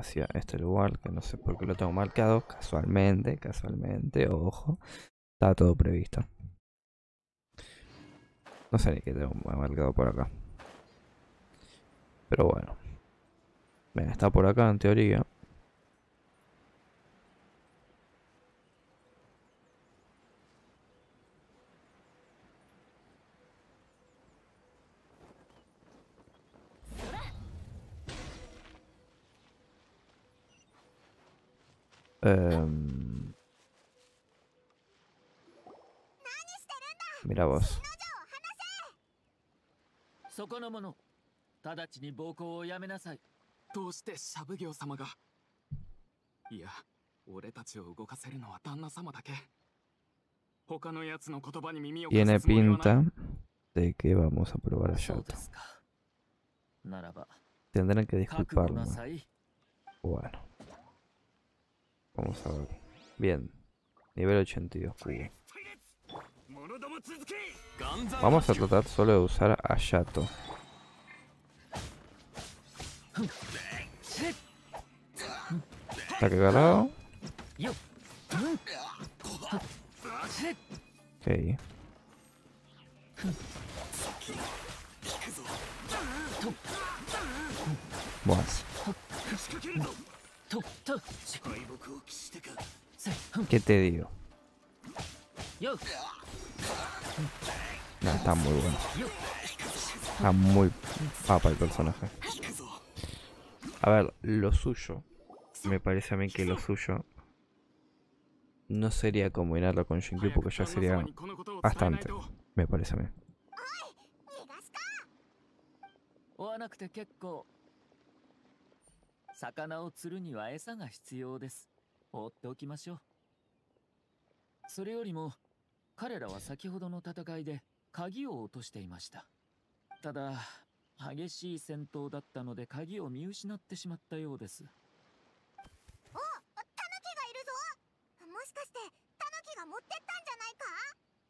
hacia este lugar, que no sé por qué lo tengo marcado, casualmente, ojo, está todo previsto. No sé ni qué tengo marcado por acá. Pero bueno. Mira, está por acá en teoría. Mira vos. Tiene pinta de que vamos a probar a Ayato. Tendrán que disculparme. Bueno. Vamos a ver. Bien. Nivel 82. Vamos a tratar solo de usar a Ayato. Ataque galado. Ok. Bueno. ¿Qué te digo? No, está muy bueno. Está muy papa el personaje. A ver, lo suyo. Me parece a mí que lo suyo no sería combinarlo con Shinkyu, porque ya sería bastante. Me parece a mí.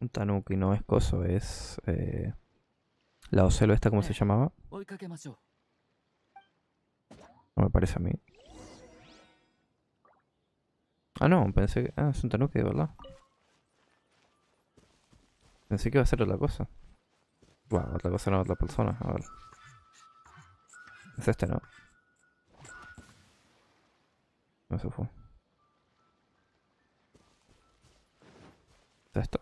Un tanuki no es coso, es la ocelo esta, ¿cómo se llamaba? No me parece a mí. Ah, no, pensé que... Ah, es un tanuki, de verdad. Pensé que iba a ser otra cosa. Bueno, otra cosa no, otra persona. A ver. Es este, ¿no? No se fue. Es esto.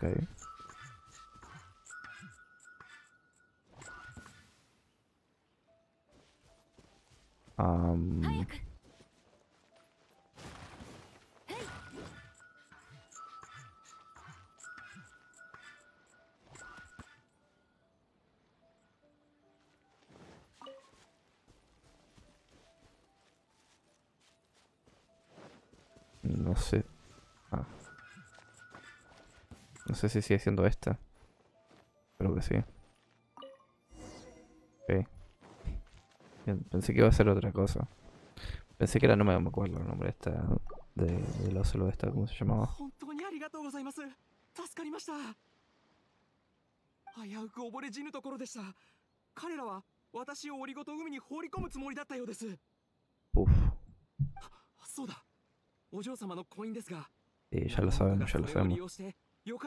Ok. No sé. Ah. No sé si sigue siendo esta. Creo que sí. Okay. Bien, pensé que iba a ser otra cosa. Pensé que era, no me acuerdo el nombre esta de la ocelo esta, ¿cómo se llamaba? Uf. Sí, ya lo sabemos, ya lo sabemos. Ya lo sabemos. Tenemos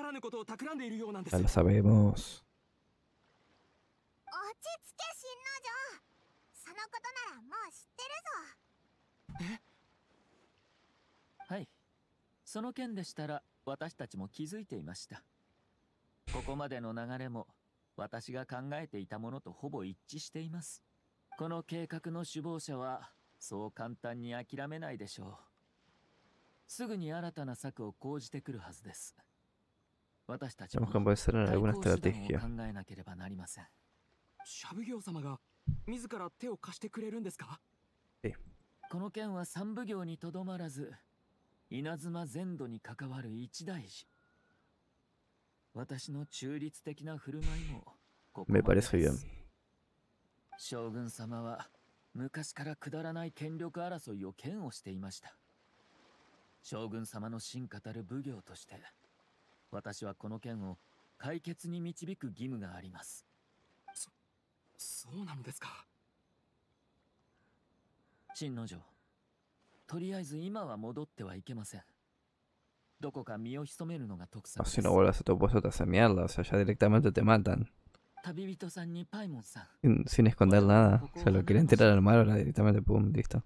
que empezar en alguna estrategia. Sí. Me parece bien. 神之丞、とりあえず今は戻ってはいけません。どこか身を潜めるのが特産。Si no vuelves a tu puesto te hacen mierda, o sea, ya directamente te matan. Sin esconder nada, se lo quieren tirar al mar ahora directamente, pum, listo.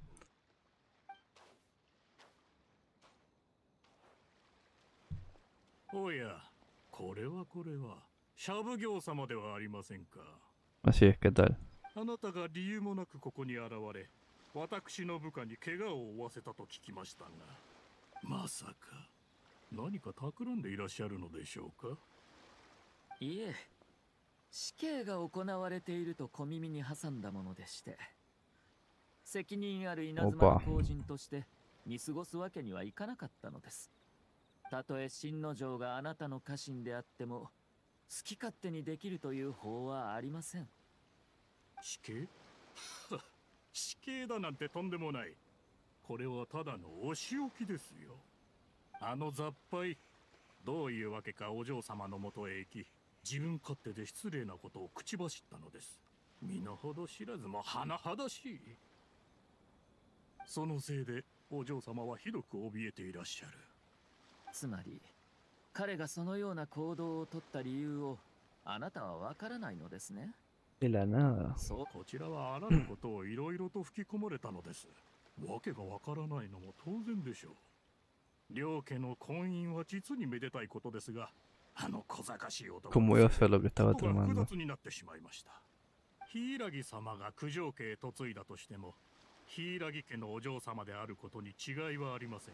Así es, ¿qué tal? Opa.たとえ神之丞があなたの家臣であっても、好き勝手にできるという法はありません。死刑？死刑だなんてとんでもない。これはただのお仕置きですよ。あの雑輩、どういうわけかお嬢様のもとへ行き、自分勝手で失礼なことを口走ったのです。身の程知らずも甚だしい。そのせいでお嬢様はひどく怯えていらっしゃる。つまり、彼がそのような行動を取った理由をあなたはわからないのですね。そう、こちらはあらぬことをいろいろと吹き込まれたのです。わけがわからないのも当然でしょう。両家の婚姻は実にめでたいことですが、あの小賢しい男が複雑になってしまいました。柊様が九条家へ嫁いだとしても、柊家のお嬢様であることに違いはありません。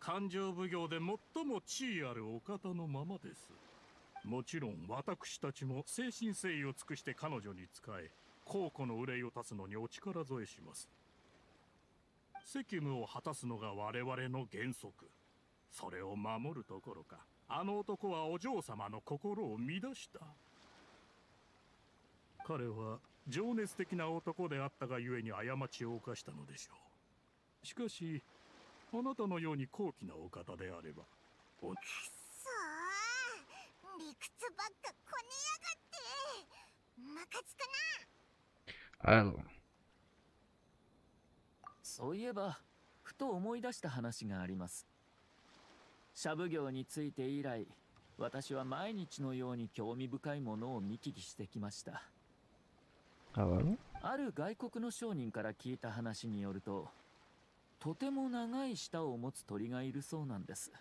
勘定奉行で最も地位あるお方のままです。もちろん私たちも誠心誠意を尽くして彼女に仕え、公庫の憂いを足すのにお力添えします。責務を果たすのが我々の原則。それを守るどころか、あの男はお嬢様の心を乱した。彼は情熱的な男であったがゆえに過ちを犯したのでしょう。しかし、あなたのように高貴なお方であれば、くっそー、理屈ばっかこねやがって、ムカつくな。そういえば、ふと思い出した話があります。社奉行について以来、私は毎日のように興味深いものを見聞きしてきました。ある外国の商人から聞いた話によると、とても長い舌を持つ鳥がいるそうなんです。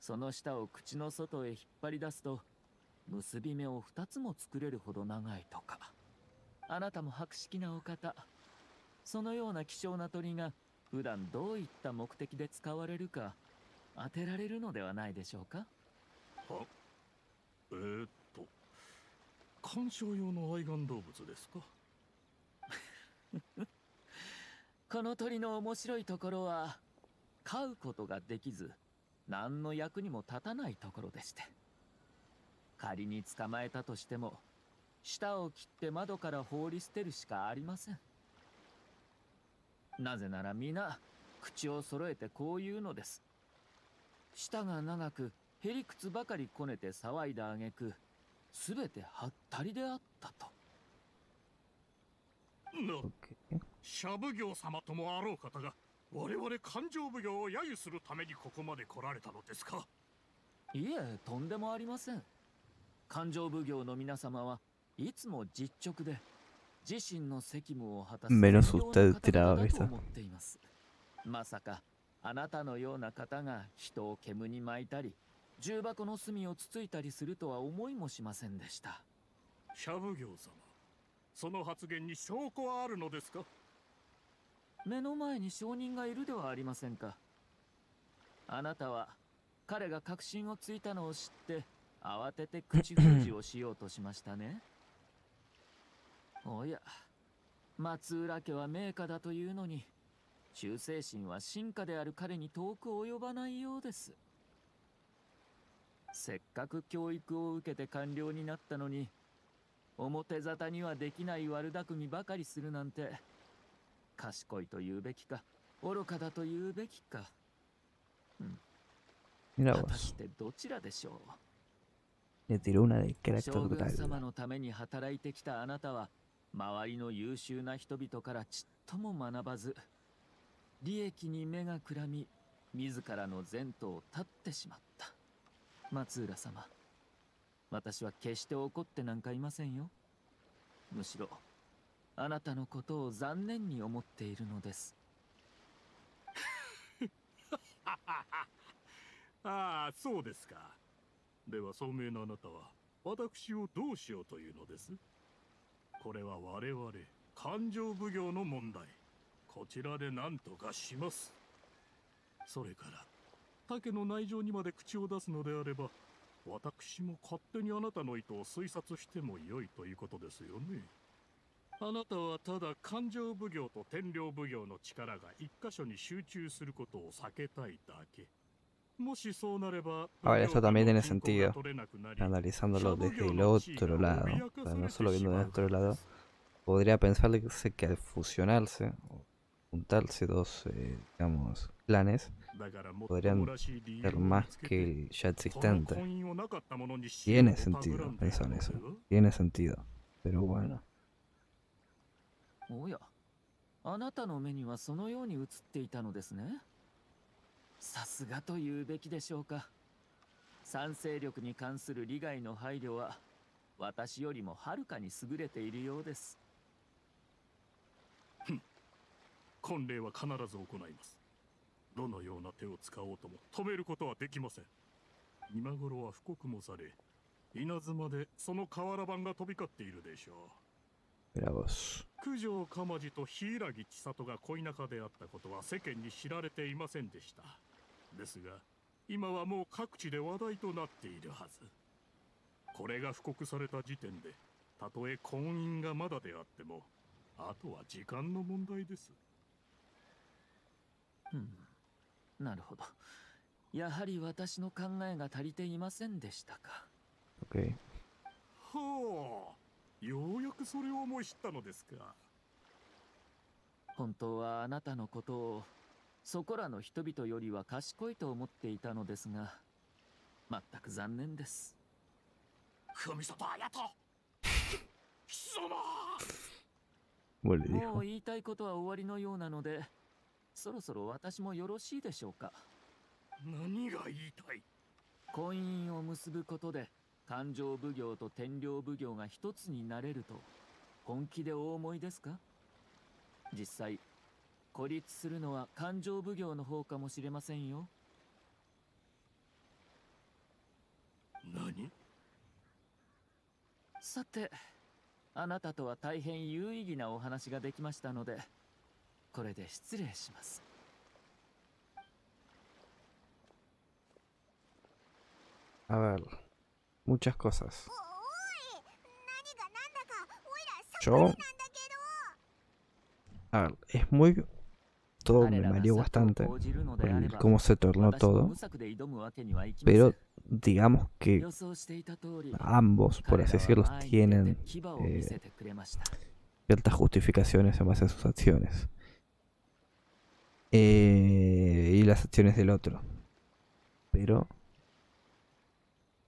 その舌を口の外へ引っ張り出すと、結び目を2つも作れるほど長いとか。あなたも博識なお方。そのような希少な鳥が普段どういった目的で使われるか当てられるのではないでしょうか。は、観賞用の愛玩動物ですか。この鳥の面白いところは、飼うことができず、何の役にも立たないところでして。仮に捕まえたとしても、舌を切って窓から放り捨てるしかありません。なぜなら皆、口を揃えてこう言うのです。舌が長く、へりくつばかりこねて騒いだ挙句、すべてはったりであったと。社奉行様ともあろう方が我々勘定奉行を揶揄するためにここまで来られたのですか。いえ、とんでもありません。勘定奉行の皆様はいつも実直で自身の責務を果たすと思っています。まさかあなたのような方が人を煙に巻いたり重箱の隅をつついたりするとは思いもしませんでした。社奉行様、その発言に証拠はあるのですか。目の前に証人がいるではありませんか。あなたは彼が確信をついたのを知って慌てて口封じをしようとしましたね。おや、松浦家は名家だというのに忠誠心は臣下である彼に遠く及ばないようです。せっかく教育を受けて官僚になったのに表沙汰にはできない悪巧みばかりするなんて、賢いと言うべきか愚かだと言うべきか、果たしてどちらでしょう。将軍様のために働いてきたあなたは周りの優秀な人々からちっとも学ばず、利益に目がくらみ、自らの前途を絶ってしまった。松浦様、私は決して怒ってなんかいませんよ。むしろ、あなたのことを残念に思っているのです。ああ、そうですか。では、聡明なあなたは、私をどうしようというのです？これは我々、勘定奉行の問題。こちらで何とかします。それから、竹の内情にまで口を出すのであれば、私も勝手にあなたの意図を推察しても良いということですよね。あなたはただ勘定奉行と天領奉行の力が一箇所に集中することを避けたいだけ。もしそうなれば、eso también tiene sentido, analizándolo desde el otro lado, o sea, no solo viendo del otro lado, podría pensarse que al fusionarse, juntarse dos, digamos, planes, podrían ser más que el ya existente. Tiene sentido pensar eso, tiene sentido, pero bueno.おや、あなたの目にはそのように映っていたのですね。さすがと言うべきでしょうか。賛成力に関する利害の配慮は私よりもはるかに優れているようです。婚礼は必ず行います。どのような手を使おうとも止めることはできません。今頃は布告もされ、稲妻でその瓦版が飛び交っているでしょう。九条鎌地と柊木千里が恋仲であったことは世間に知られていませんでした。ですが、今はもう各地で話題となっているはず。これが布告された時点で、たとえ婚姻がまだであっても、あとは時間の問題です。うん、なるほど。やはり私の考えが足りていませんでしたか。Okay. ほう。ようやくそれを思い知ったのですか。本当はあなたのことをそこらの人々よりは賢いと思っていたのですが、全く残念です。神里綾人、貴様、もう言いたいことは終わりのようなので、そろそろ私もよろしいでしょうか。何が言いたい？婚姻を結ぶことで勘定奉行と天領奉行が一つになれると本気でお思いですか？実際孤立するのは勘定奉行の方かもしれませんよ。何？さて、あなたとは大変有意義なお話ができましたので、これで失礼します。あわるmuchas cosas. Yo, a ver, es muy todo me mareó bastante cómo se tornó todo, pero digamos que ambos, por así decirlo, tienen ciertas justificaciones en base a sus acciones y las acciones del otro, pero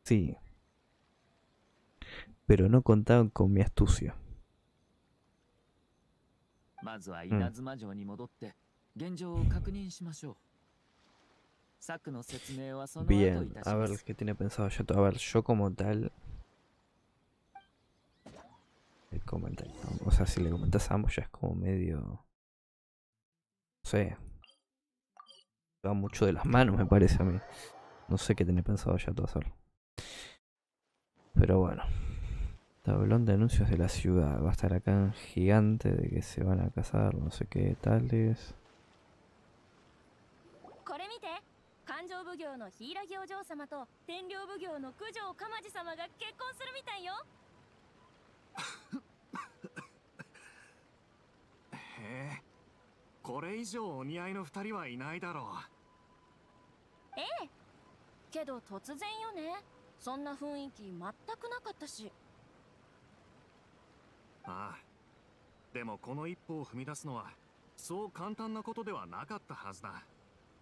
sí.Pero no contaban con mi astucia. Bien, a ver qué tiene pensado Ayato. A ver, yo como tal... O sea, si le comentas a ambos ya es como medio... No sé. Va mucho de las manos, me parece a mí. No sé qué tiene pensado Ayato hacer. Pero bueno.Tablón de anuncios de la ciudad. Va a estar acá en gigante de que se van a casar, no sé qué tales.ああ、でもこの一歩を踏み出すのはそう簡単なことではなかったはずだ。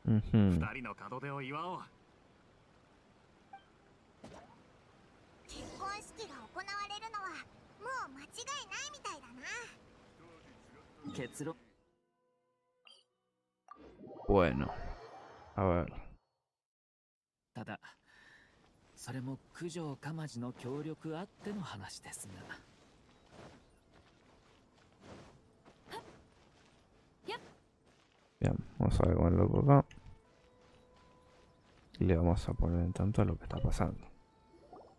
二人の門出を祝おう。結婚式が行われるのはもう間違いないみたいだな。結論。Bueno. A ver. ただ、それも九条かまじの協力あっての話ですが。Bien, vamos a ver con el loco acá. Y le vamos a poner en tanto a lo que está pasando.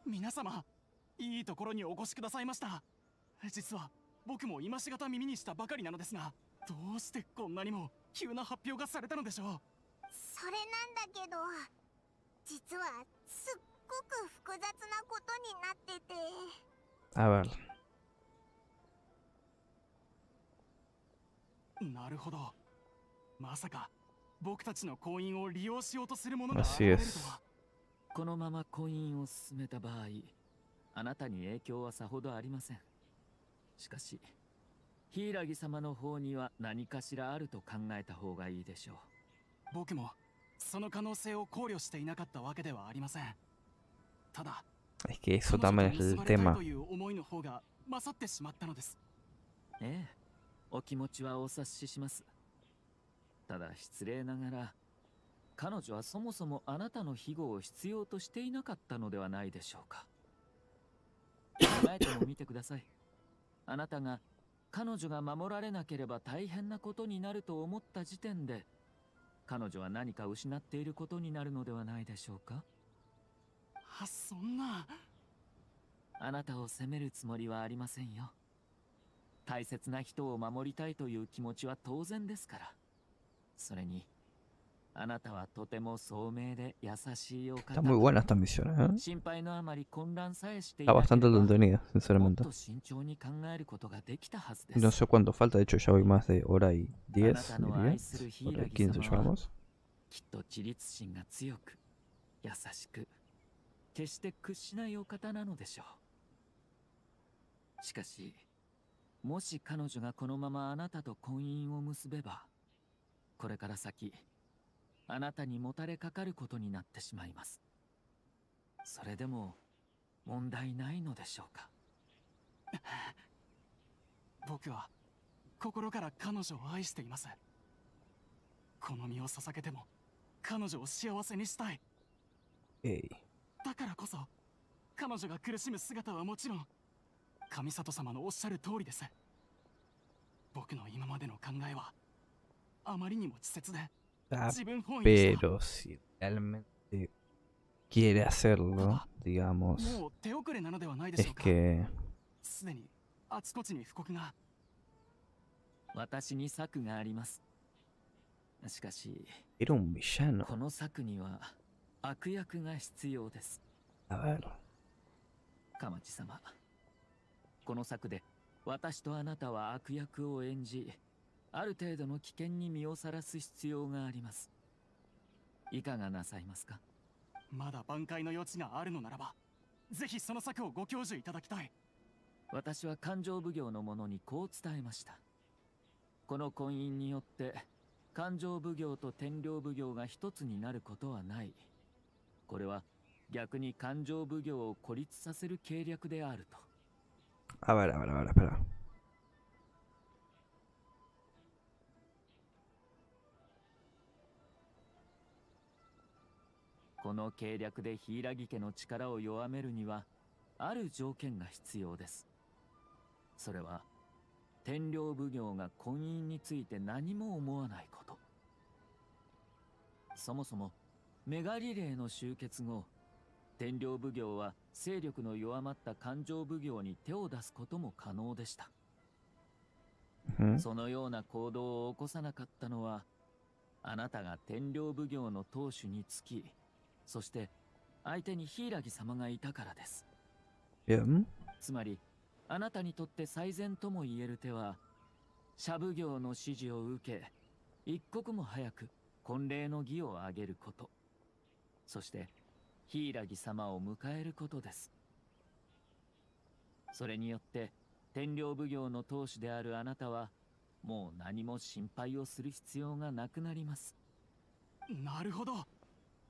Minasama, ii tokoro ni okoshi kudasaimashita. Jiswa, boku mo imashigata mimi ni shita bakari nano desu ga, doushite konna ni mo kyū na happyō ga sareta no deshō? Sore nan da kedo, jiswa sukkoku fukuzatsu na koto ni natte te. A ver. なるほど。まさか僕たちの婚姻を利用しようとするものが現れるとは。このまま婚姻を進めた場合、あなたに影響はさほどありません。しかし、柊様の方には何かしらあると考えた方がいいでしょう。僕もその可能性を考慮していなかったわけではありません。ただ、彼女に結ばれたいという思いの方が勝ってしまったのです。ええ、お気持ちはお察しします。ただ失礼ながら、彼女はそもそもあなたの庇護を必要としていなかったのではないでしょうか。考えても見てください。あなたが彼女が守られなければ大変なことになると思った時点で、彼女は何か失っていることになるのではないでしょうか。あ、そんな。あなたを責めるつもりはありませんよ。大切な人を守りたいという気持ちは当然ですから。それに、あなたはとても聡明で優しいお方。心配のあまり混乱さえしていなければ、もっと慎重に考えることができたはずです。No sé cuánto falta, de hecho ya voy más de hora y 10, diría, hora y 15 llevamos. きっと自立心が強く、優しく、決して屈しないお方なのでしょう。しかし、もし彼女がこのままあなたと婚姻を結べば、これから先、あなたにもたれかかることになってしまいます。それでも問題ないのでしょうか。僕は心から彼女を愛しています。この身を捧げても彼女を幸せにしたい。だからこそ、彼女が苦しむ姿はもちろん、神里様のおっしゃる通りです。僕の今までの考えは、あまりにも稚拙で、pero si realmente quiere hacerlo, digamos, es que... すでにあちこちに布告が。私に策があります。しかし、この策には悪役が必要です。かまち様、この策で私とあなたは悪役を演じ、ある程度の危険に身をさらす必要があります。いかがなさいますか。まだ挽回の余地があるのならば、ぜひその策をご教授いただきたい。私は勘定奉行の者にこう伝えました。この婚姻によって、勘定奉行と天領奉行が一つになることはない。これは逆に勘定奉行を孤立させる計略であると。あら。この計略で柊家の力を弱めるには、ある条件が必要です。それは、天領奉行が婚姻について何も思わないこと。そもそも、メガリレーの終結後、天領奉行は勢力の弱まった勘定奉行に手を出すことも可能でした。そのような行動を起こさなかったのは、あなたが天領奉行の当主につき、そして相手に柊様がいたからです。つまり、あなたにとって最善とも言える手は、社奉行の指示を受け、一刻も早く婚礼の儀を挙げること、そして柊様を迎えることです。それによって天領奉行の当主であるあなたは、もう何も心配をする必要がなくなります。なるほど。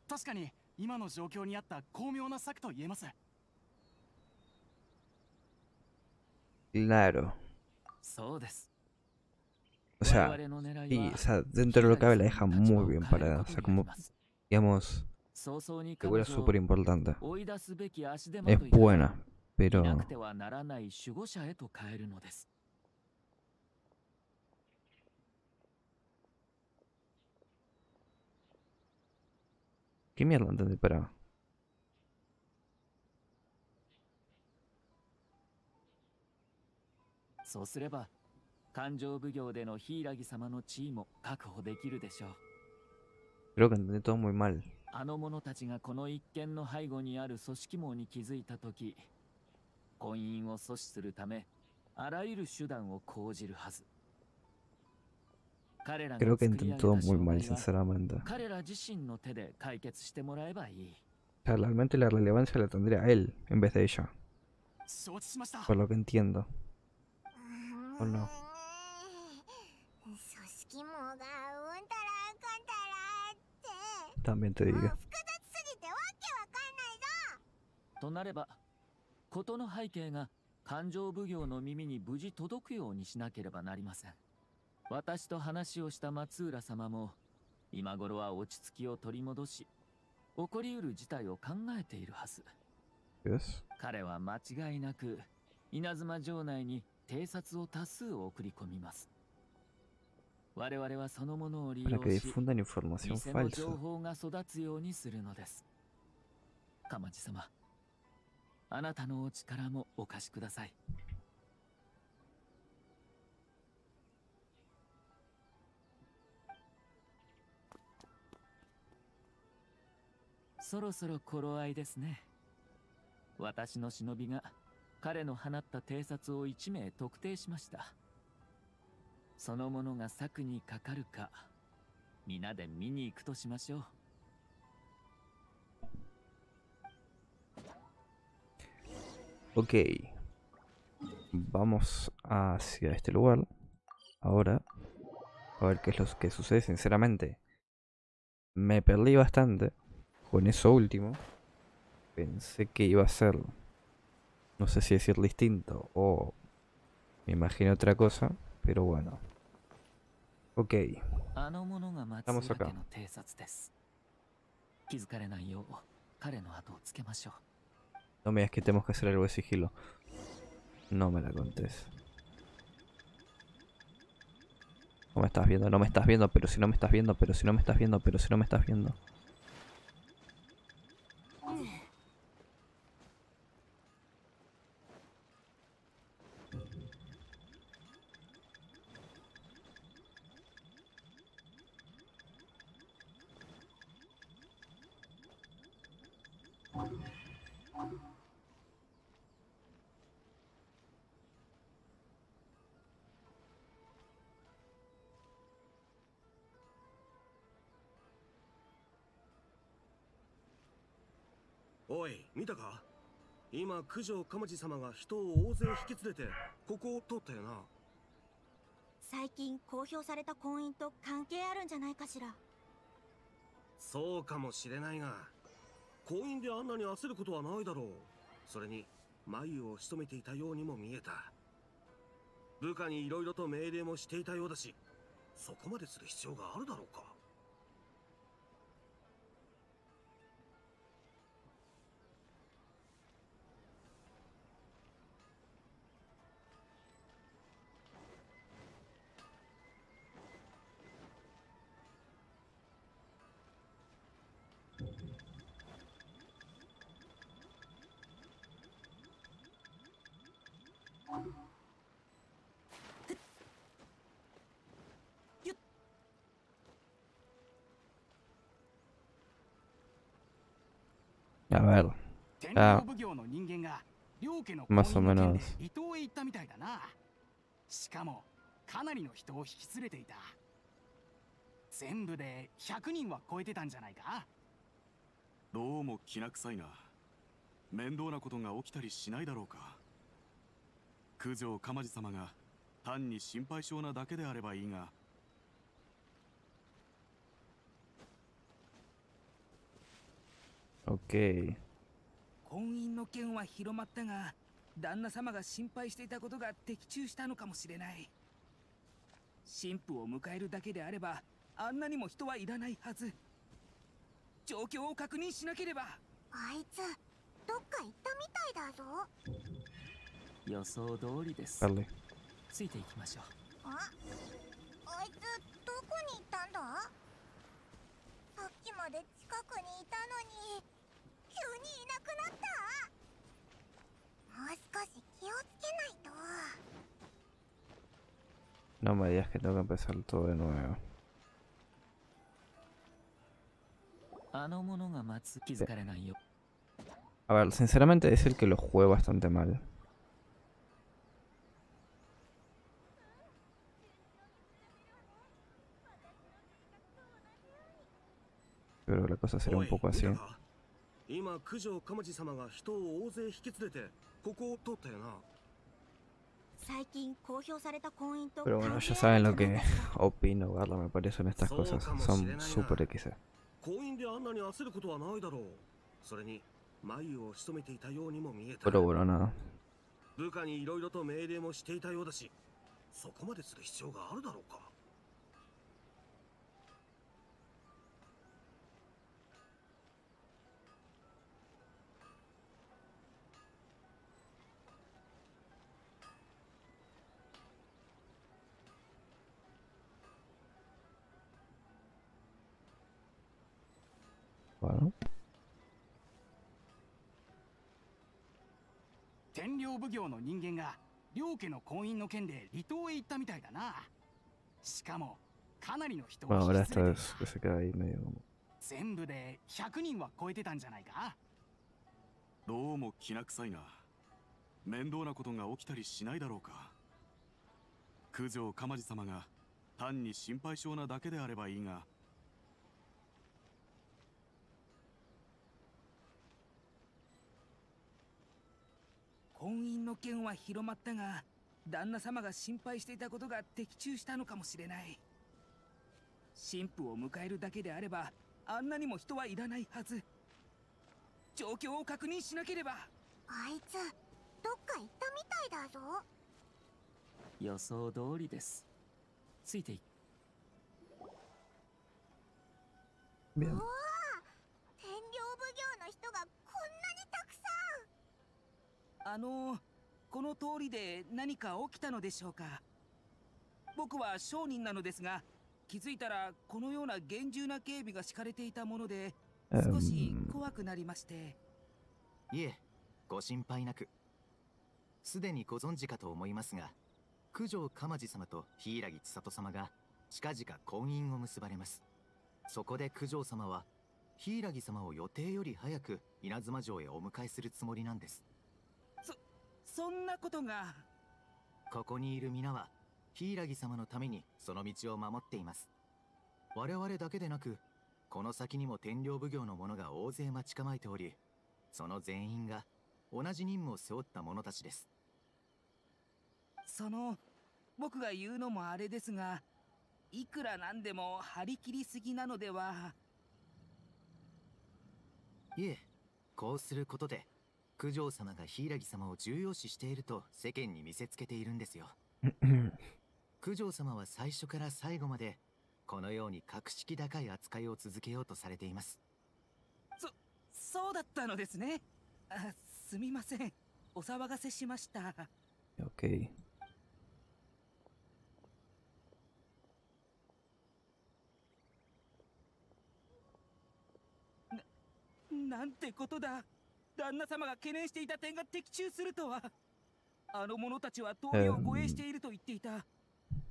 確かに今の状況にあった巧妙な策と言えます。Claro. O sea, y, o sea, dentro de lo que cabe la deja muy bien parada. O sea, como, digamos, figura súper importante. Es buena, pero... ¿Qué mierda entendí? Pero... Creo que entendí todo muy mal. Creo que intentó muy mal, sinceramente. O sea, realmente la relevancia la tendría a él en vez de ella. Por lo que entiendo. ¿O no? También te digo. Para que difundan información falsa. Ok, vamos hacia este lugar ahora, a ver qué es lo que sucede. Sinceramente me perdí bastante con eso último. Pensé que iba a ser, no sé si decir distinto o me imagino otra cosa, pero bueno. Ok, estamos acá. No me digas que tenemos que hacer algo de sigilo. No me la contés. No me estás viendo, no me estás viendo, pero si no me estás viendo, pero si no me estás viendo, pero si no me estás viendo. Oye, ¿viste? Ahora, Kujo Kamaji-samaが人を大勢引き連れてここを通ったよな。最近公表された婚姻と関係あるんじゃないかしら。そうかもしれないが、婚姻であんなに焦ることはないだろう。それに眉を潜めていたようにも見えた。部下に色々と命令もしていたようだし、そこまでする必要があるだろうか。 A ver, ya más o menos. Okay. 旦那様が心配していたことが的中したのかもしれない。神父を迎えるだけであればあんなにも人はいらないはず。状況を確認しなければ。あいつどっか行ったみたいだぞ。予想通りです。ついていきましょう。あいつどこに行ったんだ。さっきまで近くにいたのに急にいなくなった。もう少し気をつけないと。No me digas que tengo que empezar todo de nuevo. Sí. A ver, sinceramente es el que lo juego bastante mal. Pero la cosa será un poco así. Pero bueno, ya saben lo que opino, Garla, me parecen estas cosas, son súper XC. Pero bueno, nada. Bueno. Bueno, ahora esta es que se queda ahí medio como...婚姻の件は広まったが、旦那様が心配していたことが的中したのかもしれない。神父を迎えるだけであればあんなにも人はいらないはず。状況を確認しなければ。あいつどっか行ったみたいだぞ。予想通りです。ついていく。うわぁ、天領奉行の人がこんなにたくさん。この通りで何か起きたのでしょうか。僕は商人なのですが、気づいたらこのような厳重な警備が敷かれていたもので、少し怖くなりまして。いえ、ご心配なく。すでにご存知かと思いますが、九条鎌地様と柊千里様が近々婚姻を結ばれます。そこで九条様は柊様を予定より早く稲妻城へお迎えするつもりなんです。そんなことが。ここにいる皆は柊様のためにその道を守っています。我々だけでなく、この先にも天領奉行の者が大勢待ち構えており、その全員が同じ任務を背負った者たちです。僕が言うのもあれですが、いくらなんでも張り切りすぎなのでは。いえ、こうすることで九条様が柊様を重要視していると世間に見せつけているんですよ。九条様は最初から最後までこのように格式高い扱いを続けようとされています。そうだったのですね。すみません、お騒がせしました。 OK。 なんてことだ。旦那様が懸念していた点が的中するとは。あの者たちは通りを護衛していると言っていた。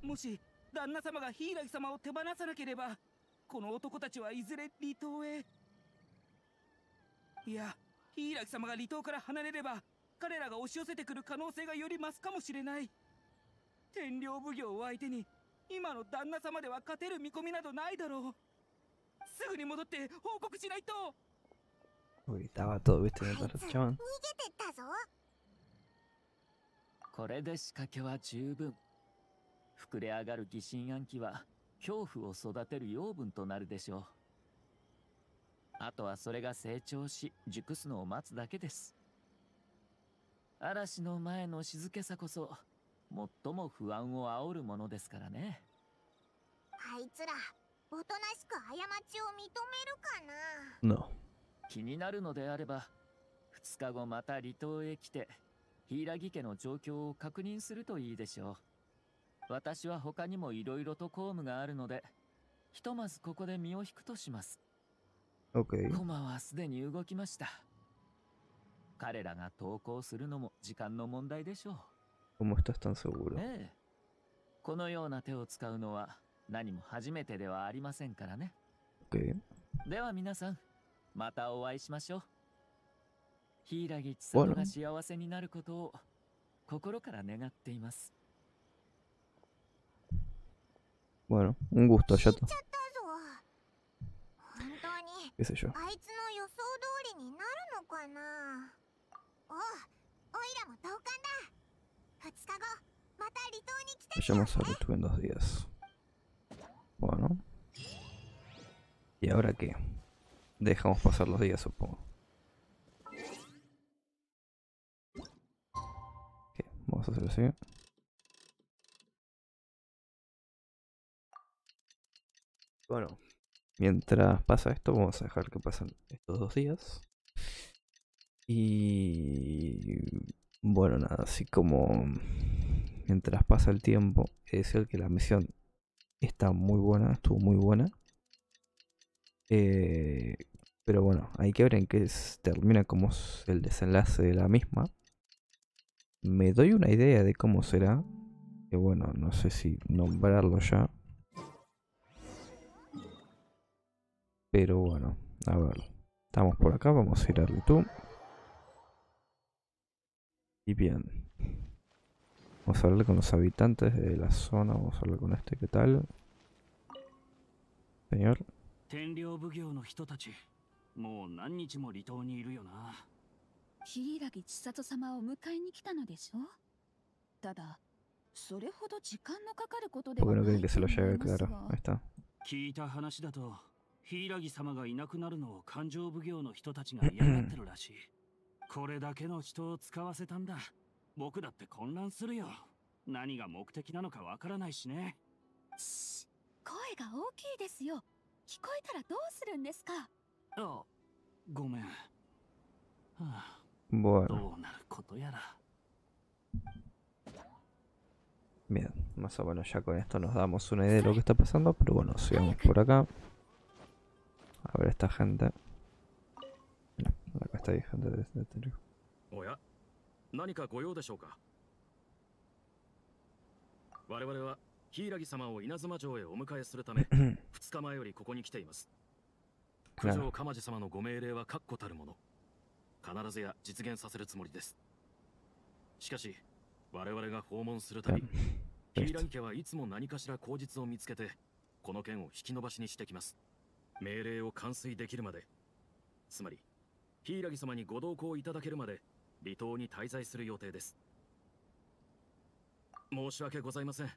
もし旦那様が柊様を手放さなければ、この男たちはいずれ離島へ。いや、柊様が離島から離れれば彼らが押し寄せてくる可能性がより増すかもしれない。天領奉行を相手に今の旦那様では勝てる見込みなどないだろう。すぐに戻って報告しないと。Gritaba todo, viste, de verdad, chaval. これで仕掛けは十分。膨れ上がる疑心暗鬼は恐怖を育てる養分となるでしょう。あとはそれが成長し熟すのを待つだけです。嵐の前の静けさこそ最も不安を煽るものですからね。あいつらおとなしく過ちを認めるかな。No. 気になるのであれば2日後また離島へ来て柊家の状況を確認するといいでしょう。私は他にもいろいろと公務があるのでひとまずここで身を引くとします。 OK。 コマはすでに動きました。彼らが投稿するのも時間の問題でしょう。¿Cómo estás tan seguro? ええ、このような手を使うのは何も初めてではありませんからね。 OK。 では皆さんまたお会いしましょう。柊千里が幸せになることを心から願っています。 Bueno, un gusto, Ayato. ¿Qué sé yo? Vayamos a YouTube en 2 días. Bueno. ¿Y ahora qué? Dejamos pasar los días, supongo. Okay, vamos a hacer así. Bueno, mientras pasa esto, vamos a dejar que pasen estos 2 días. Y bueno, nada, así como mientras pasa el tiempo, he de decir que la misión está muy buena, estuvo muy buena. Pero bueno, hay que ver en qué termina, cómo es el desenlace de la misma. Me doy una idea de cómo será, que bueno, no sé si nombrarlo ya. Pero bueno, a ver, estamos por acá, vamos a ir a YouTube. Y bien, vamos a hablar con los habitantes de la zona, vamos a hablar con este, ¿qué tal? Señor. 僕の元気でそれを調べてください。柊様がいなくなるのを勘定奉行の人たちが嫌がってるらしい。これだけの人を使わせたんだ。僕だって混乱するよ。何が目的なのかわからないしね。声が大きいですよ。聞こえたらどうするんですか。あ、ごめん。はあ、どうなることやら。Bien, más o menos ya con esto nos damos una idea de lo que está pasando, pero bueno, sigamos por acá. A ver esta gente. No, acá está ahí gente de este tipo. Oya, ¿nanika goyou deshou ka? Wareware wa Hiragi-sama o Inazuma-jō e omukae suru tame, 2日前よりここに来ています。九条鎌地様のご命令は確固たるもの。必ずや実現させるつもりです。しかし、我々が訪問するたび、柊家はいつも何かしら口実を見つけて、この件を引き延ばしにしてきます。命令を完遂できるまで、つまり柊様にご同行いただけるまで離島に滞在する予定です。申し訳ございません。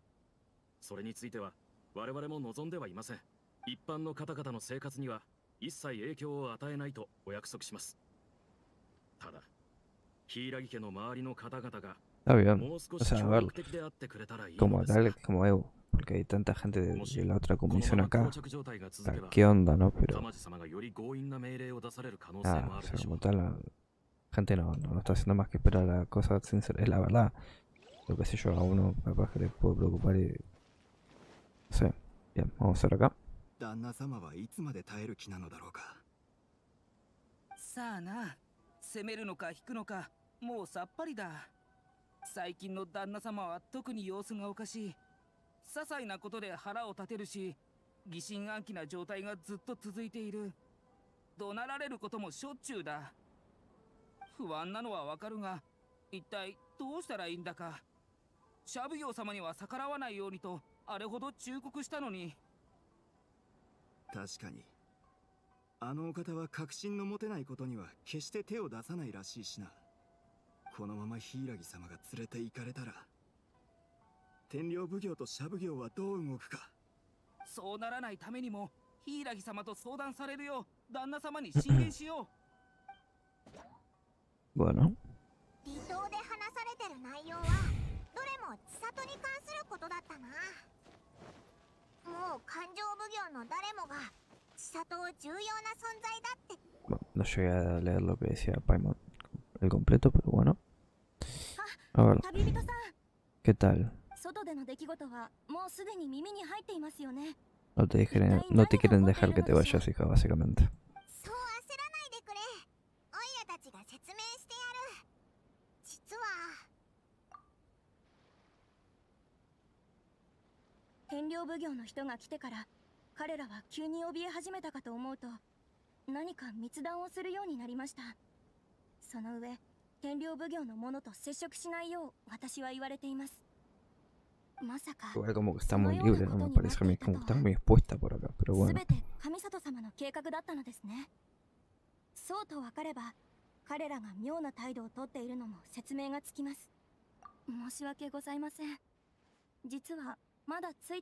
それについては我々も望んではいません。一般の方々の生活には一切影響を与えないとお約束します。ただ柊家の周りの方々がもう少し協力的であってくれたらいいのですが。Porque hay tanta gente de la otra comisión acá. ¿Qué onda, no? Pero... Ah, o sea, como tal, la gente no está haciendo más que esperar la cosa sincera. Es la verdad. Lo que sé yo, a uno capaz que les puedo preocupar y... No sé. Bien, vamos a ver acá. Sana, 些細なことで腹を立てるし、疑心暗鬼な状態がずっと続いている。怒鳴られることもしょっちゅうだ。不安なのはわかるが、一体どうしたらいいんだか。シャブヨ様には逆らわないようにとあれほど忠告したのに。確かにあのお方は確信の持てないことには決して手を出さないらしいしな。このまま柊様が連れて行かれたら、天領奉行と社奉行はどう動くか。そうならないためにも柊様と相談されるよう旦那様に進言しよう。bueno 離島で話されてる内容はどれも千里に関することだったな。もう勘定奉行の誰もが千里を重要な存在だって。 No llegué a leer lo que decía Paimon el completo, pero bueno. A ver. ¿Qué tal? No te quieren dejar que te vayas, hija, básicamente. Igual como que está muy libre, no me parece a mí, como que está muy expuesta por acá, pero bueno. Bien. ¿Qué cayó? ¿Qué onda? あなたた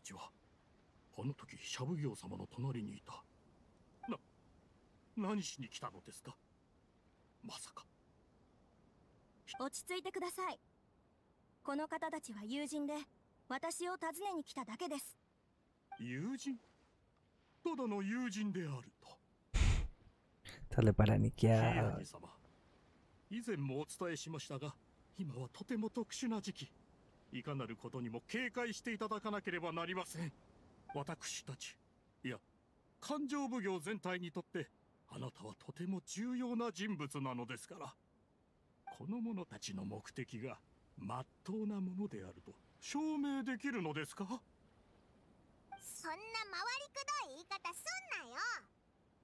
ちはあの時シャブ業様の隣にいた。何しに来たのですか。まさか。落ち着いてください。この方たちは友人で私を訪ねに来ただけです。友人、ただの友人であると。ただパラニキャー。以前もお伝えしましたが、今はとても特殊な時期。 いかなることにも警戒していただかなければなりません。私たち、いや、勘定奉行全体にとってあなたはとても重要な人物なのですから、この者たちの目的が真っ当なものであると証明できるのですか。そんな回りくどい言い方すんなよ。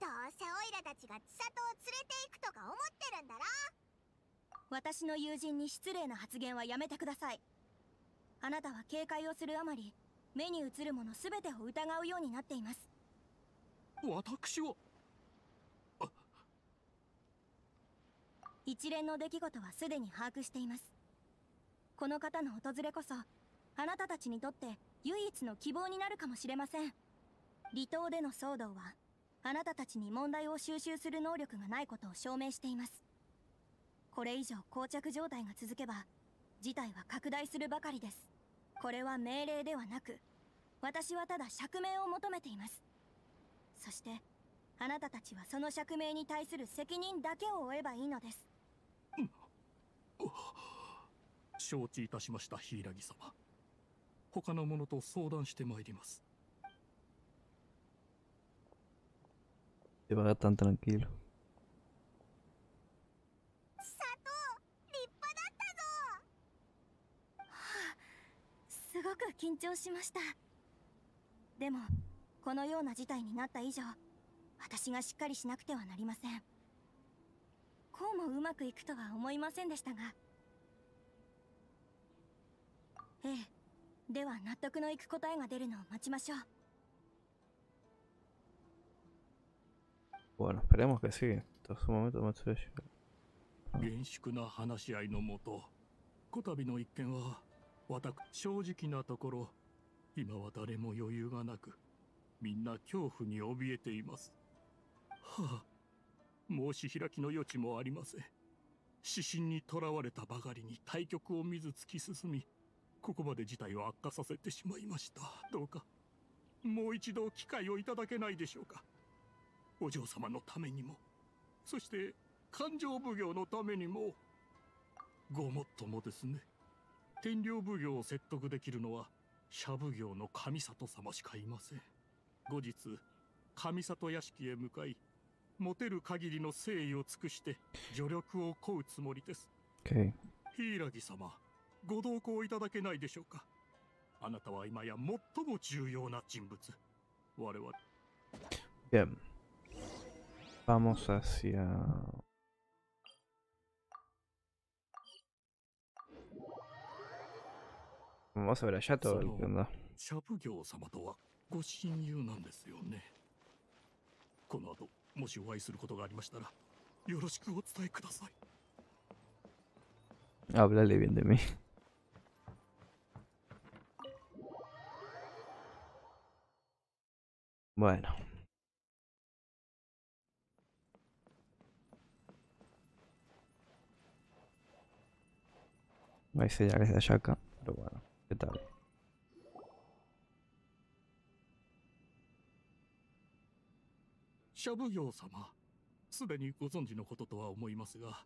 どうせオイラたちが千里を連れていくとか思ってるんだろ。私の友人に失礼な発言はやめてください。 あなたは警戒をするあまり、目に映るものすべてを疑うようになっています。私は一連の出来事はすでに把握しています。この方の訪れこそ、あなたたちにとって唯一の希望になるかもしれません。離島での騒動は、あなたたちに問題を収集する能力がないことを証明しています。これ以上膠着状態が続けば、事態は拡大するばかりです。 これは命令ではなく、私はただ釈明を求めています。そしてあなたたちはその釈明に対する責任だけを負えばいいのです。承知いたしました、柊様。他の者と相談してまいります。ではtan tranquilo。 すごく緊張しました。でもこのような事態になった以上、私がしっかりしなくてはなりません。こうもうまくいくとは思いませんでしたが、ええ、では納得のいく答えが出るのを待ちましょう。Bueno, esperemos que sí. Entonces un momento más serio. 厳粛な話し合いのもと、こたびの一件は。 私、正直なところ、今は誰も余裕がなく、みんな恐怖に怯えています。はあ、申し開きの余地もありません。指針にとらわれたばかりに対局を見ず突き進み、ここまで事態を悪化させてしまいました。どうかもう一度機会をいただけないでしょうか。お嬢様のためにも、そして勘定奉行のためにも。ごもっともですね。天領奉行を説得できるのは社奉行の神里様しかいません。後日神里屋敷へ向かい、持てる限りの誠意を尽くして助力を請うつもりです。柊様、ご同行いただけないでしょうか。あなたは今や最も重要な人物。我々。Bien. Vamos hacia. Vamos a ver allá todo el mundo. 社奉行様とはご親友なんですよね。この後もしお会いすることがありましたら、よろしくお伝えください。Háblale bien de mí. Bueno. Me dice ya que es de allá acá, pero bueno, ¿qué tal? Shabuyo-sama, すでにご存知のこととは思いますが、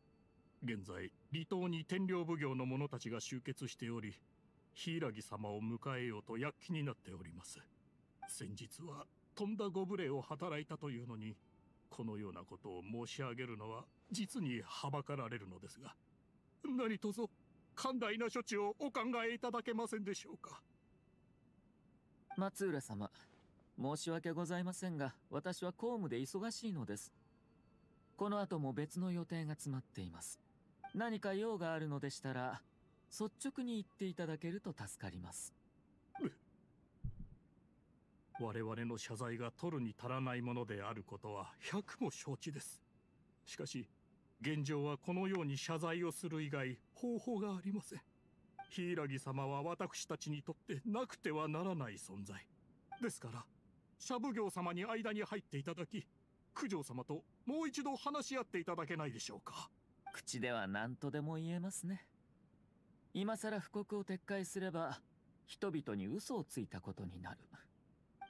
現在離島に天領奉行の者たちが集結しており、柊様を迎えようと躍起になっております。先日はとんだご無礼を働いたというのに、このようなことを申し上げるのは実にはばかられるのですが、何とぞ寛大な処置をお考えいただけませんでしょうか。松浦様、申し訳ございませんが、私は公務で忙しいのです。この後も別の予定が詰まっています。何か用があるのでしたら、率直に言っていただけると助かります。我々の謝罪が取るに足らないものであることは百も承知です。しかし、現状はこのように謝罪をする以外方法がありません。柊様は私たちにとってなくてはならない存在。ですから、社奉行様に間に入っていただき、九条様ともう一度話し合っていただけないでしょうか。口では何とでも言えますね。今さら布告を撤回すれば、人々に嘘をついたことになる。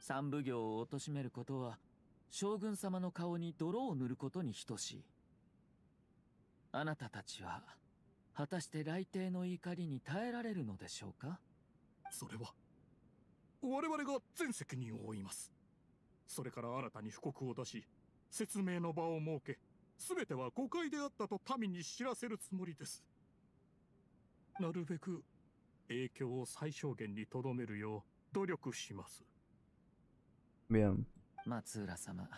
三奉行を貶めることは、将軍様の顔に泥を塗ることに等しい。あなたたちは、果たして雷帝の怒りに耐えられるのでしょうか。それは、我々が全責任を負います。それから新たに布告を出し、説明の場を設け、全ては誤解であったと民に知らせるつもりです。なるべく影響を最小限にとどめるよう努力します。松浦様、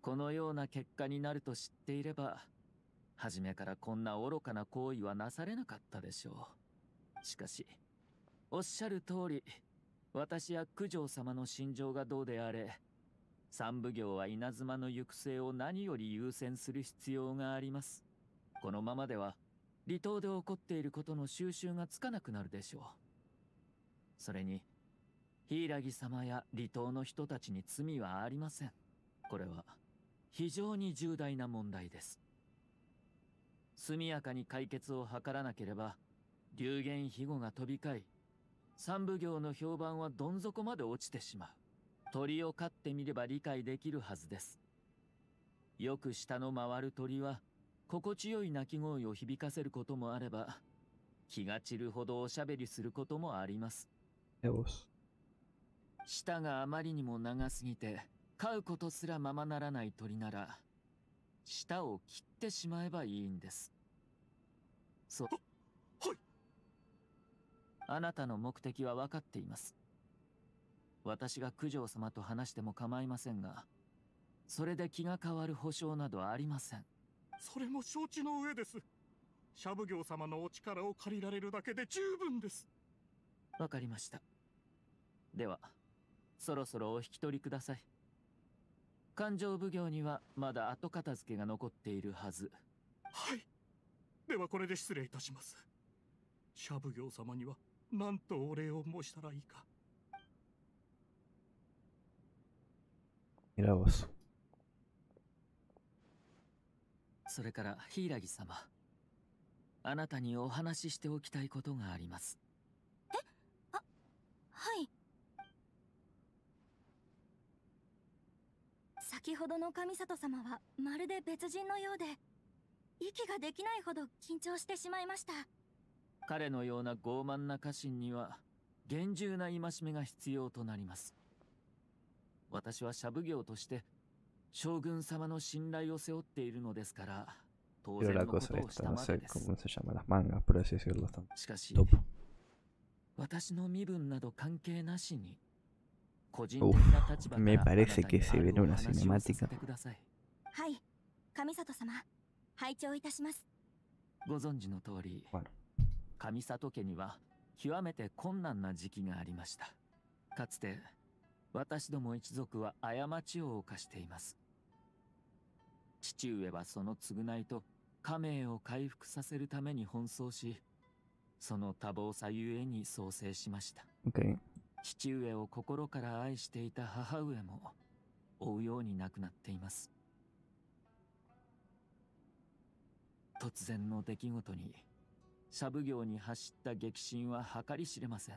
このような結果になると知っていれば、初めからこんな愚かな行為はなされなかったでしょう。しかし、おっしゃる通り、私や九条様の心情がどうであれ、三奉行は稲妻の行く末を何より優先する必要があります。このままでは離島で起こっていることの収拾がつかなくなるでしょう。それに柊様や離島の人たちに罪はありません。これは非常に重大な問題です。速やかに解決を図らなければ、流言飛語が飛び交い、三奉行の評判はどん底まで落ちてしまう。鳥を飼ってみれば理解できるはずです。よく舌の回る鳥は、心地よい鳴き声を響かせることもあれば、気が散るほどおしゃべりすることもあります。舌があまりにも長すぎて、飼うことすらままならない鳥なら、舌を切ってしまえばいいんです。そう。はい。あなたの目的は分かっています。私が九条様と話しても構いませんが、それで気が変わる保証などありません。それも承知の上です。社奉行様のお力を借りられるだけで十分です。わかりました。では、そろそろお引き取りください。勘定奉行にはまだ後片付けが残っているはず。はい。ではこれで失礼いたします。社奉行様には何とお礼を申したらいいか。それから柊様、あなたにお話ししておきたいことがあります。え、あ、はい。先ほどの神里様はまるで別人のようで、息ができないほど緊張してしまいました。彼のような傲慢な家臣には厳重な戒めが必要となります。私は社奉行として将軍様の信頼を背負っているのですから、当然のことをしたまでです。しかし私の身分など関係なしに個人的な立場からお話をさせてください。はい、神里様、拝聴いたします。ご存知の通り、神里家には極めて困難な時期がありました。かつて私ども一族は過ちを犯しています。父上はその償いと家名を回復させるために奔走し、その多忙さゆえに創生しました。父上を心から愛していた母上も追うように亡くなっています。突然の出来事に社奉行に走った激震は計り知れません。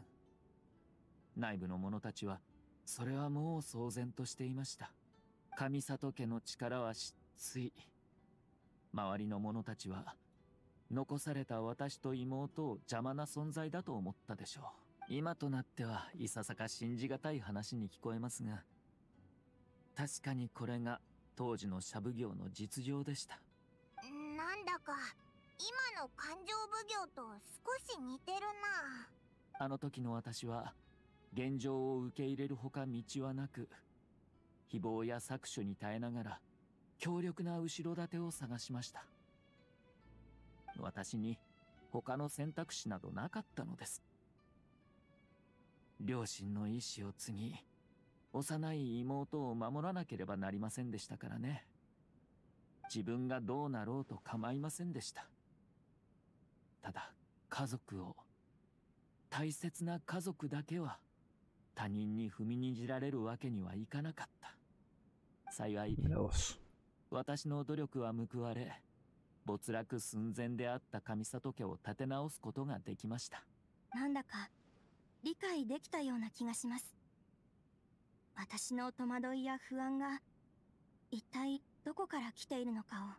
内部の者たちはそれはもう騒然としていました。上里家の力は失墜。周りの者たちは、残された私と妹を邪魔な存在だと思ったでしょう。今となってはいささか信じがたい話に聞こえますが、確かにこれが当時の社奉行の実情でした。なんだか、今の勘定奉行と少し似てるな。あの時の私は、現状を受け入れるほか道はなく、誹謗や搾取に耐えながら強力な後ろ盾を探しました。私に他の選択肢などなかったのです。両親の意志を継ぎ、幼い妹を守らなければなりませんでしたからね。自分がどうなろうと構いませんでした。ただ家族を、大切な家族だけは他人に踏みにじられるわけにはいかなかった。幸い、私の努力は報われ、没落寸前であった上里家を立て直すことができました。なんだか理解できたような気がします。私の戸惑いや不安が一体どこから来ているのか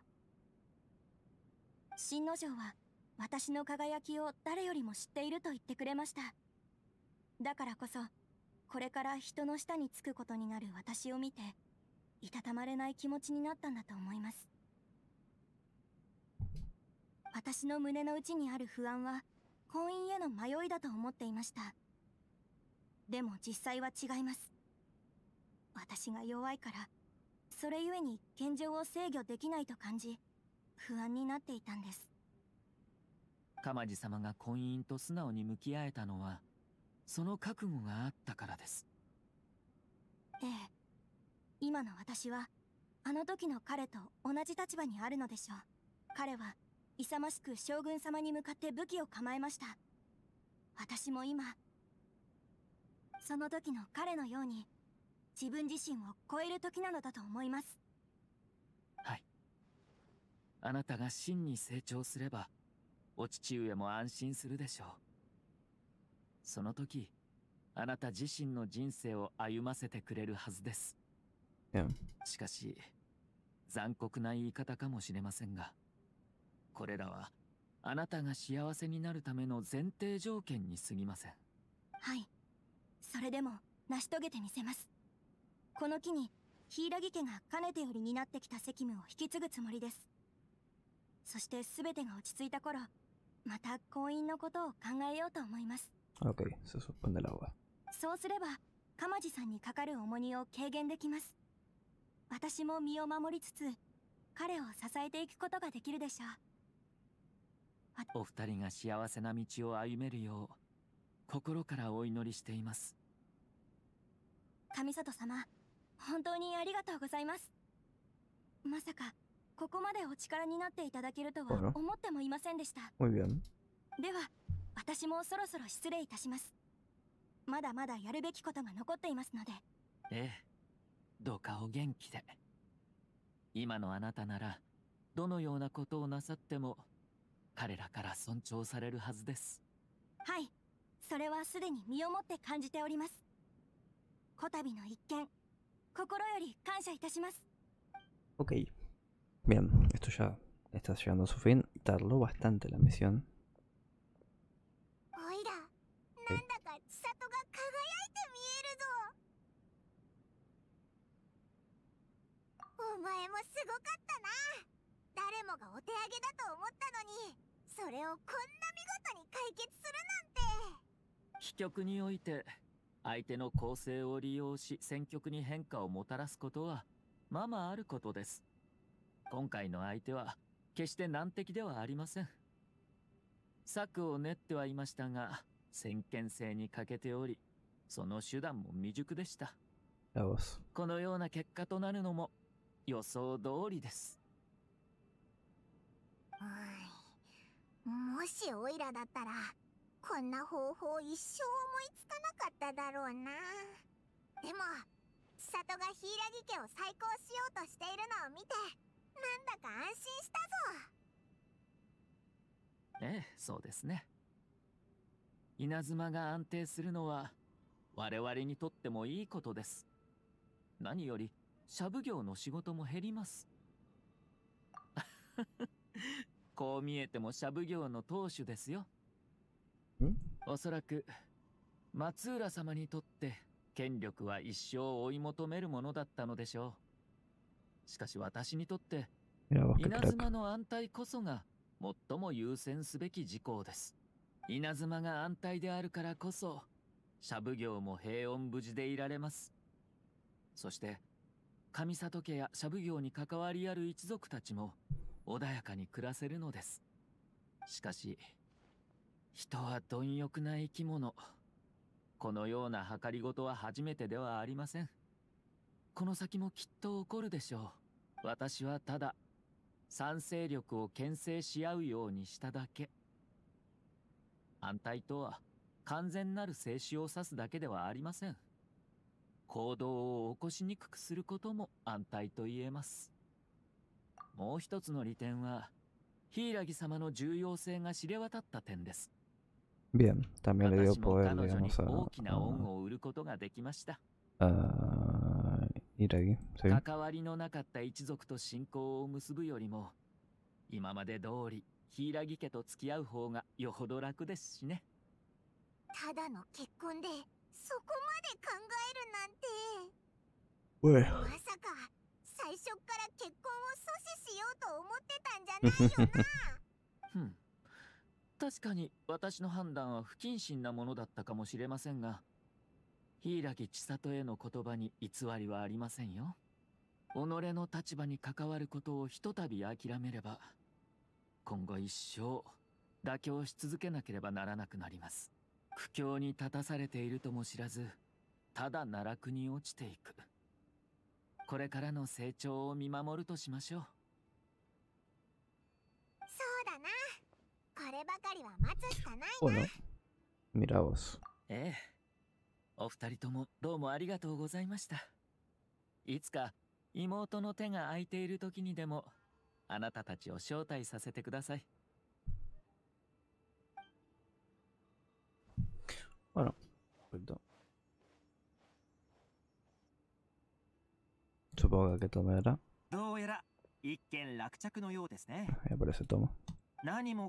を。新之丞は私の輝きを誰よりも知っていると言ってくれました。だからこそ、これから人の下につくことになる私を見て、いたたまれない気持ちになったんだと思います。私の胸の内にある不安は、婚姻への迷いだと思っていました。でも実際は違います。私が弱いから、それゆえに現状を制御できないと感じ、不安になっていたんです。鎌地様が婚姻と素直に向き合えたのは、その覚悟があったからです。ええ、今の私はあの時の彼と同じ立場にあるのでしょう。彼は勇ましく将軍様に向かって武器を構えました。私も今、その時の彼のように自分自身を超える時なのだと思います。はい、あなたが真に成長すればお父上も安心するでしょう。その時、あなた自身の人生を歩ませてくれるはずです。しかし、残酷な言い方かもしれませんが、これらはあなたが幸せになるための前提条件に過ぎません。はい、それでも成し遂げてみせます。この機に、柊家がかねてより担ってきた責務を引き継ぐつもりです。そして全てが落ち着いた頃、また婚姻のことを考えようと思います。Okay, se suspende el agua. そうすれば、鎌地さんにかかる重荷を軽減できます。私も身を守りつつ、彼を支えていくことができるでしょう。お二人が幸せな道を歩めるよう、心からお祈りしています。上里様、本当にありがとうございます。まさか、ここまでお力になっていただけるとは思ってもいませんでした。Muy bien. では、私もそろそろ失礼いたします。まだまだやるべきことが残っていますので。ええ、どうかお元気で。今のあなたなら、どのようなことをなさっても、彼らから尊重されるはずです。はい、それはすでに身をもって感じております。こたびの一件、心より感謝いたします。Ok, bien, esto ya está llegando a su fin. Tardó bastante la misión. Okay. Bien, también le dio poder, digamos, a ir aquí, sí. Bueno. Bueno, mira vos. Bueno, perfecto. Supongo que tomará. Me parece tomo. 何も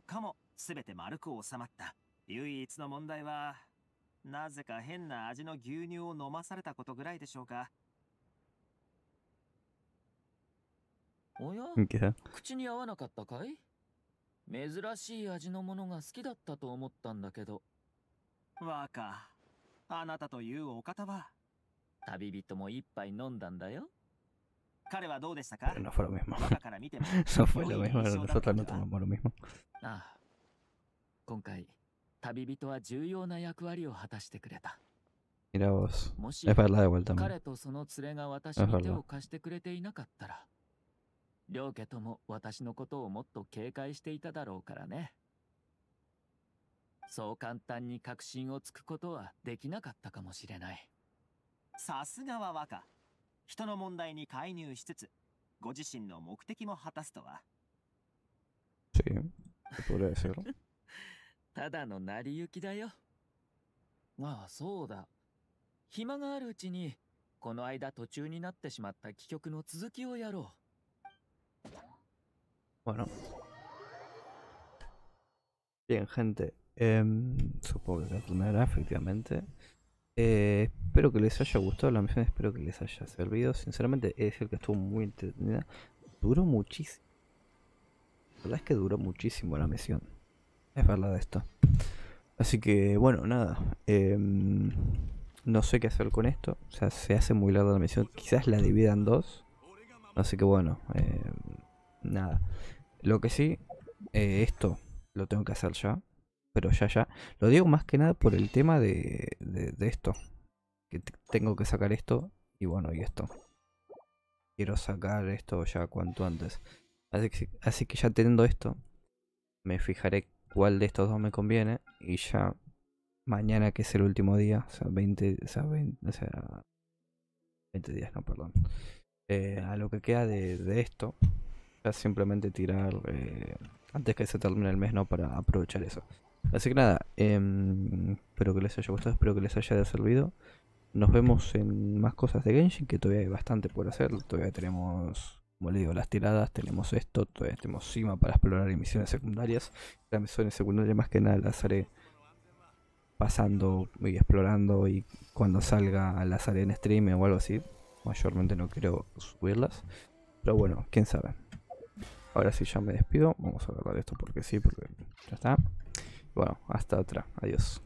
かも全て丸く収まった。唯一の問題はなぜか変な味の牛乳を飲まされたことぐらいでしょうか。おや、口に合わなかったかい？珍しい味のものが好きだったと思ったんだけど。若、あなたというお方は旅人も一杯飲んだんだよ。 No fue lo mismo. No fue lo mismo. Nosotros no tomamos lo mismo. Mira vos. Es verdad, de vuelta. Es verdad. 人の問題に介入しつつ、ご自身の目的も果たすとは。ただの成り行きだよ。まあそうだ。暇があるうちに、この間途中になってしまった戯曲の続きをやろう。Voilà. Bien, gente. Supongo que terminará, efectivamente. Espero que les haya gustado la misión, espero que les haya servido. Sinceramente, he de decir que estuvo muy entretenida. Duró muchísimo. La verdad es que duró muchísimo la misión. Es verdad esto. Así que, bueno, nada. No sé qué hacer con esto. O sea, se hace muy larga la misión. Quizás la dividan dos. Así que, bueno. Nada. Lo que sí, esto lo tengo que hacer ya. Pero ya. Lo digo más que nada por el tema de esto. Que tengo que sacar esto. Y bueno, y esto. Quiero sacar esto ya cuanto antes. Así que ya teniendo esto, me fijaré cuál de estos dos me conviene. Y ya mañana, que es el último día. O sea, 20 días, no, perdón. A lo que queda de esto. Ya simplemente tirar antes que se termine el mes, ¿no? Para aprovechar eso. Así que nada, espero que les haya gustado, espero que les haya servido. Nos vemos en más cosas de Genshin, que todavía hay bastante por hacer. Todavía tenemos, como les digo, las tiradas, tenemos esto, todavía tenemos Sima para explorar y misiones secundarias. Las misiones secundarias más que nada las haré pasando y explorando, y cuando salga las haré en stream o algo así. Mayormente no quiero subirlas, pero bueno, quién sabe. Ahora sí ya me despido, vamos a agarrar esto porque sí, porque ya está. Bueno, hasta otra, adiós.